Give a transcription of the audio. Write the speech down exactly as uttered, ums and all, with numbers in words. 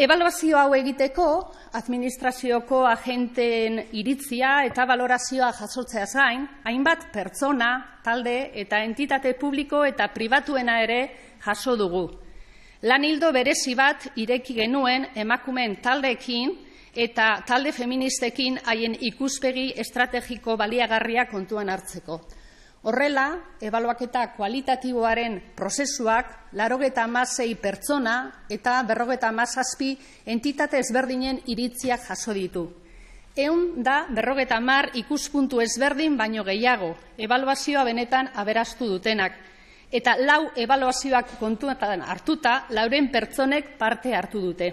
Ebaluazio hau egiteko, administrazioko agenteen iritzia eta balorazioa jasotzea zain, hainbat pertsona, talde eta entitate publiko eta pribatuena ere jaso dugu. Lan hildo berezi bat ireki genuen emakumeen taldeekin eta talde feministekin haien ikuspegi estrategiko baliagarria kontuan hartzeko. Horrela, ebaluaketa kualitatiboaren prozesuak laurogeita hamasei pertsona eta berrogeita hamazazpi entitate ezberdinen iritziak jaso ditu. Ehun da berrogeita hamar ikuspuntu ezberdin baino gehiago, ebaluazioa benetan aberastu dutenak. Eta lau ebaluazioak kontuetan hartuta, lauren pertsonek parte hartu dute.